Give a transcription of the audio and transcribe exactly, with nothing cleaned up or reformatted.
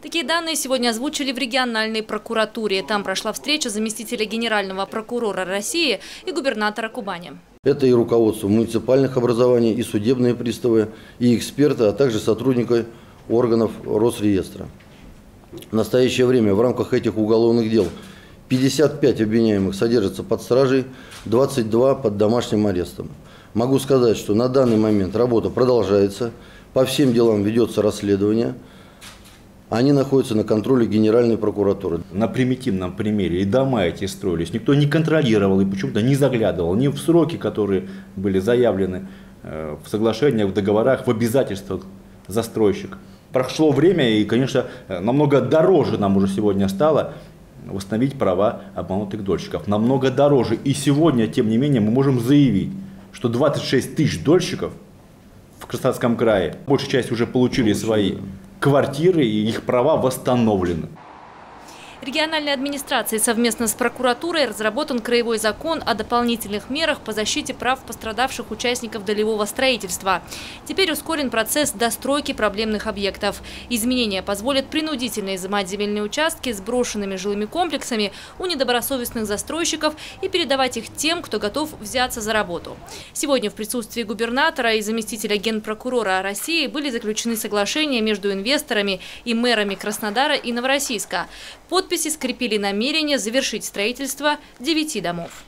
Такие данные сегодня озвучили в региональной прокуратуре. Там прошла встреча заместителя генерального прокурора России и губернатора Кубани. Это и руководство муниципальных образований, и судебные приставы, и эксперты, а также сотрудники органов Росреестра. В настоящее время в рамках этих уголовных дел пятьдесят пять обвиняемых содержатся под стражей, двадцать два под домашним арестом. Могу сказать, что на данный момент работа продолжается, по всем делам ведется расследование, они находятся на контроле Генеральной прокуратуры. На примитивном примере и дома эти строились, никто не контролировал и почему-то не заглядывал ни в сроки, которые были заявлены в соглашениях, в договорах, в обязательствах застройщика. Прошло время и, конечно, намного дороже нам уже сегодня стало восстановить права обманутых дольщиков. Намного дороже. И сегодня, тем не менее, мы можем заявить, что двадцать шесть тысяч дольщиков в Краснодарском крае, большая часть уже получили свои квартиры и их права восстановлены. Региональной администрации совместно с прокуратурой разработан краевой закон о дополнительных мерах по защите прав пострадавших участников долевого строительства. Теперь ускорен процесс достройки проблемных объектов. Изменения позволят принудительно изымать земельные участки с брошенными жилыми комплексами у недобросовестных застройщиков и передавать их тем, кто готов взяться за работу. Сегодня в присутствии губернатора и заместителя генпрокурора России были заключены соглашения между инвесторами и мэрами Краснодара и Новороссийска. Под Подписи скрепили намерение завершить строительство девяти домов.